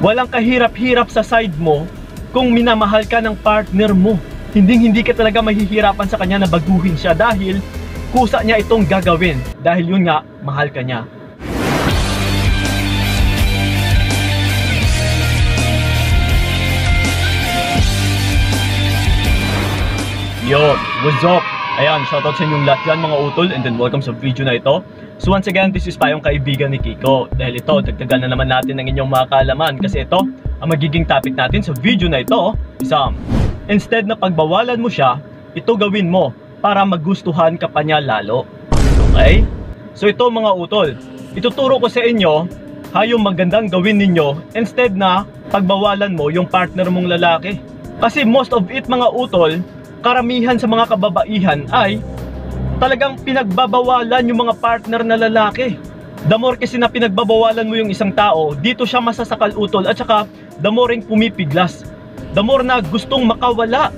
Walang kahirap-hirap sa side mo kung minamahal ka ng partner mo. Hindi ka talaga mahihirapan sa kanya na baguhin siya dahil kusa niya itong gagawin. Dahil yun nga, mahal ka niya. Yo, what's up? Ayan, shoutout sa inyong lahat yan mga utol, and then welcome sa video na ito. So once again, this is payong kaibigan ni Kiko. Dahil ito, dagdagan na naman natin ng inyong mga kaalaman. Kasi ito, ang magiging topic natin sa video na ito, isang instead na pagbawalan mo siya, ito gawin mo para magustuhan ka pa niya lalo. Okay? So ito mga utol, ituturo ko sa inyo hayong magandang gawin ninyo instead na pagbawalan mo yung partner mong lalaki. Kasi most of it mga utol, karamihan sa mga kababaihan ay talagang pinagbabawalan yung mga partner na lalaki. The more kasi na pinagbabawalan mo yung isang tao, dito siya masasakal utol, at saka the more ring pumipiglas. The more na gustong makawala.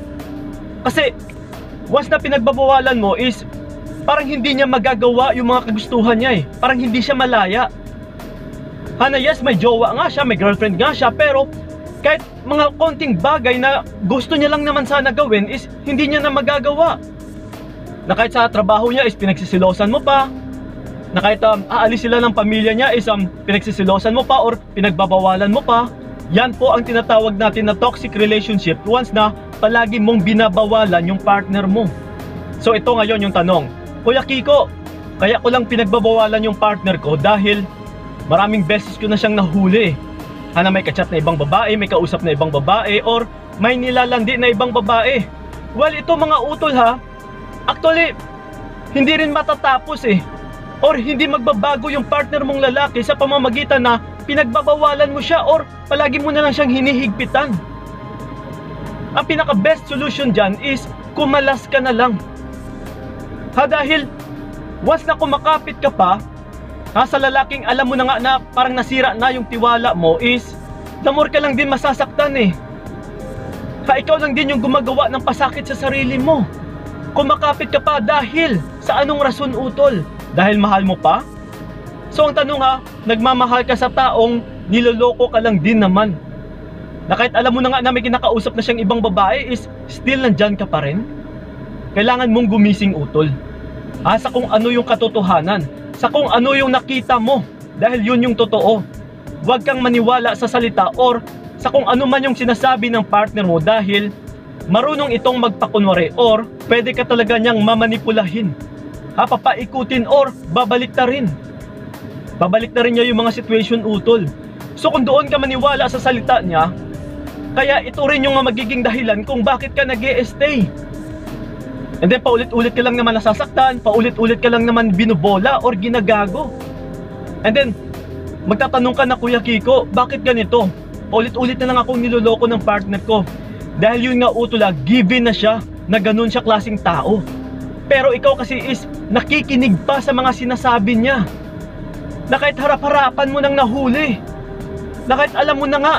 Kasi once na pinagbabawalan mo is parang hindi niya magagawa yung mga kagustuhan niya eh. Parang hindi siya malaya. Hana yes, may jowa nga siya, may girlfriend nga siya, pero kahit mga konting bagay na gusto niya lang naman sana gawin is hindi niya na magagawa. Na kahit sa trabaho niya is pinagsisilosan mo pa. Na kahit aalis sila ng pamilya niya is pinagsisilosan mo pa or pinagbabawalan mo pa. Yan po ang tinatawag natin na toxic relationship once na palagi mong binabawalan yung partner mo. So ito ngayon yung tanong, Kuya Kiko, kaya ko lang pinagbabawalan yung partner ko dahil maraming beses ko na siyang nahuli eh. Hana may kachat na ibang babae, may kausap na ibang babae, or may nilalandi na ibang babae. Well, ito mga utol ha, actually, hindi rin matatapos eh. Or hindi magbabago yung partner mong lalaki sa pamamagitan na pinagbabawalan mo siya or palagi mo na lang siyang hinihigpitan. Ang pinaka-best solution dyan is kumalas ka na lang. Ha, dahil once na kumakapit ka pa, ha, sa lalaking alam mo na nga na parang nasira na yung tiwala mo is the more ka lang din masasaktan eh. Ha, ikaw lang din yung gumagawa ng pasakit sa sarili mo. Kumakapit ka pa dahil sa anong rason utol? Dahil mahal mo pa? So ang tanong ha, nagmamahal ka sa taong niloloko ka lang din naman. Na kahit alam mo na nga na may kinakausap na siyang ibang babae is still nandyan ka pa rin. Kailangan mong gumising utol. Asa kung ano yung katotohanan. Sa kung ano yung nakita mo dahil yun yung totoo. Huwag kang maniwala sa salita or sa kung ano man yung sinasabi ng partner mo dahil marunong itong magpakunwari or pwede ka talaga niyang mamanipulahin. Ha, papaikutin or babalik na rin. Babalik na rin niya yung mga situation utol. So kung doon ka maniwala sa salita niya, kaya ito rin yung magiging dahilan kung bakit ka nag-e-stay. And then paulit-ulit ka lang naman nasasaktan, paulit-ulit ka lang naman binubola or ginagago. And then magtatanong ka na, Kuya Kiko, bakit ganito? Paulit-ulit na lang akong niloloko ng partner ko. Dahil yun nga utula, given na siya na ganun siya klaseng tao. Pero ikaw kasi is nakikinig pa sa mga sinasabi niya. Na kahit harap-harapan mo nang nahuli. Na kahit alam mo na nga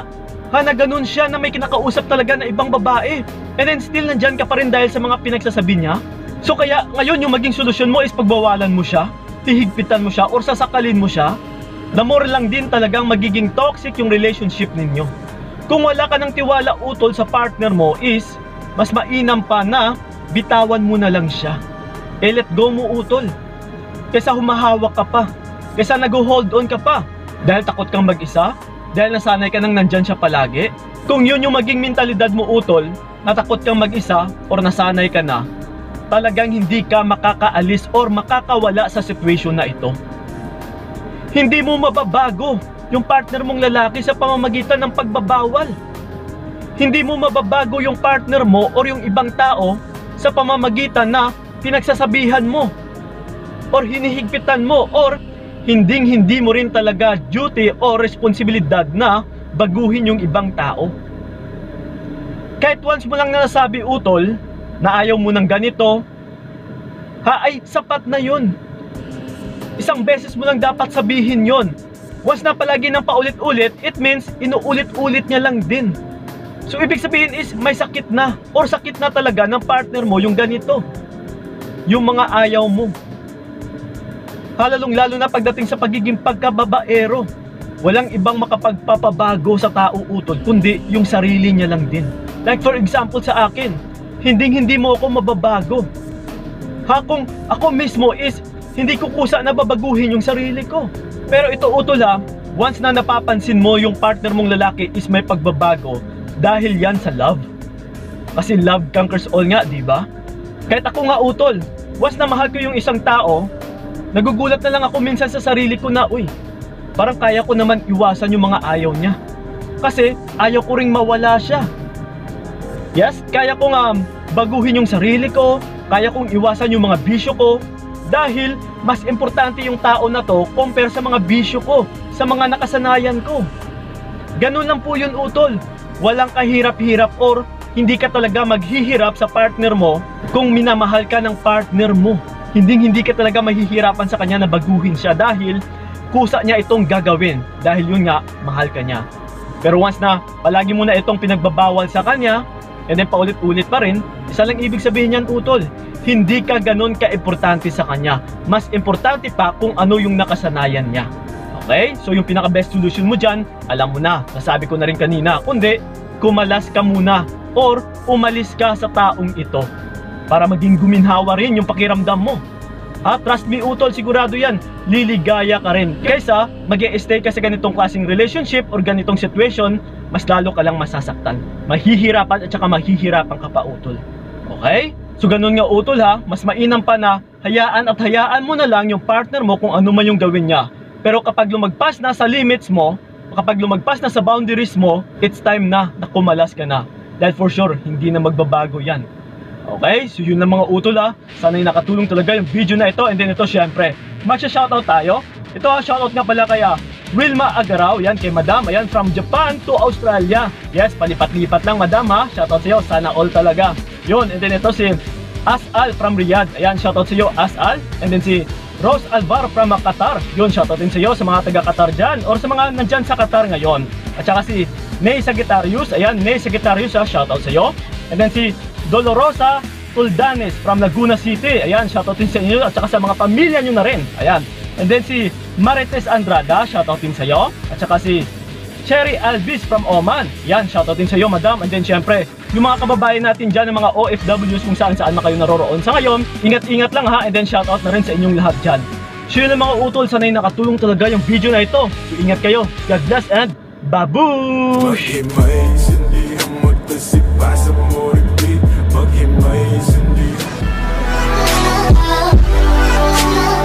ha, na ganun siya na may kinakausap talaga na ibang babae. And then still nandyan ka pa rin dahil sa mga pinagsasabi niya. So kaya ngayon yung maging solusyon mo is pagbawalan mo siya, tihigpitan mo siya, or sasakalin mo siya. The more lang din talagang magiging toxic yung relationship ninyo. Kung wala ka ng tiwala utol sa partner mo is mas mainam pa na bitawan mo na lang siya. Eh let go mo utol. Kesa humahawak ka pa, kesa nag-hold on ka pa. Dahil takot kang mag-isa, dahil nasanay ka nang nandyan siya palagi. Kung yun yung maging mentalidad mo utol, natakot kang mag-isa or nasanay ka na, talagang hindi ka makakaalis or makakawala sa sitwasyon na ito. Hindi mo mababago yung partner mong lalaki sa pamamagitan ng pagbabawal. Hindi mo mababago yung partner mo or yung ibang tao sa pamamagitan na pinagsasabihan mo or hinihigpitan mo or hindi mo rin talaga duty or responsibilidad na baguhin yung ibang tao. Kahit once mo lang nasabi utol na ayaw mo ng ganito, ha, ay sapat na yun. Isang beses mo lang dapat sabihin yun. Once na palagi ng paulit-ulit, it means inuulit-ulit niya lang din. So ibig sabihin is may sakit na or sakit na talaga ng partner mo yung ganito, yung mga ayaw mo. Halalong lalo na pagdating sa pagiging pagkababaero. walang ibang makapagpapabago sa tao utol, kundi yung sarili niya lang din. Like for example sa akin, hindi mo ako mababago. Ha, kung ako mismo is, hindi ko kusa na babaguhin yung sarili ko. Pero ito utol ha, once na napapansin mo yung partner mong lalaki is may pagbabago, dahil yan sa love. Kasi love conquers all nga, di ba? Kahit ako nga utol, once na mahal ko yung isang tao, nagugulat na lang ako minsan sa sarili ko na, uy, parang kaya ko naman iwasan yung mga ayaw niya. Kasi ayaw ko ring mawala siya. Yes, kaya kong baguhin yung sarili ko, kaya kong iwasan yung mga bisyo ko, dahil mas importante yung tao na to compare sa mga bisyo ko, sa mga nakasanayan ko. Ganun lang po yun utol. Walang kahirap-hirap or hindi ka talaga maghihirap sa partner mo kung minamahal ka ng partner mo. Hindi ka talaga mahihirapan sa kanya na baguhin siya dahil kusa niya itong gagawin dahil yun nga, mahal ka niya. Pero once na palagi mo na itong pinagbabawal sa kanya, and then paulit-ulit pa rin, isa lang ibig sabihin niyan utol, hindi ka ganun ka-importante sa kanya. Mas importante pa kung ano yung nakasanayan niya. Okay? So yung pinaka-best solution mo dyan, alam mo na, nasabi ko na rin kanina, kundi kumalas ka muna or umalis ka sa taong ito para maging guminhawa rin yung pakiramdam mo. Ah, trust me utol, sigurado yan, liligaya ka rin. Kaysa mag-i-stay ka sa ganitong klaseng relationship or ganitong situation, mas lalo ka lang masasaktan. Mahihirapan at saka mahihirapan ka pa utol. Okay? So ganun nga utol ha, mas mainam pa na hayaan at hayaan mo na lang yung partner mo kung ano man yung gawin niya. Pero kapag lumagpas na sa limits mo, kapag lumagpas na sa boundaries mo, it's time na kumalas ka na. Dahil for sure, hindi na magbabago yan. Okay, so yun lang mga utol ha. Sana'y nakatulong talaga yung video na ito. And then ito syempre, magsha-shoutout tayo. Ito ha, shoutout nga pala kaya Wilma Agaraw, yan kay madam. Ayan, from Japan to Australia. Yes, palipat-lipat lang madam ha. Shoutout sa'yo, sana all talaga. Yun, and then ito si Asal from Riyadh. Ayan, shoutout sa'yo Asal. And then si Rose Alvar from Qatar. Yun, shoutout din sa'yo sa mga taga-Qatar dyan or sa mga nandyan sa Qatar ngayon. At saka si Ney Sagitarius. Ayan, Ney Sagitarius ha, shoutout sa'yo. And then si Dolorosa Puldanes from Laguna City. Ayan, shoutout din sa inyo at saka sa mga pamilya nyo na rin. Ayan. And then si Marites Andrade, shoutout din sa iyo. At saka si Cherry Alvis from Oman. Ayan, shoutout din sa iyo, madam. And then syempre, yung mga kababayan natin dyan, ng mga OFWs kung saan-saan na kayo naroroon sa ngayon. Ingat-ingat lang ha, and then shoutout na rin sa inyong lahat dyan. So yun ang mga utol, sana'y nakatulong talaga yung video na ito. So ingat kayo. God bless and babush! Bakit may sindi?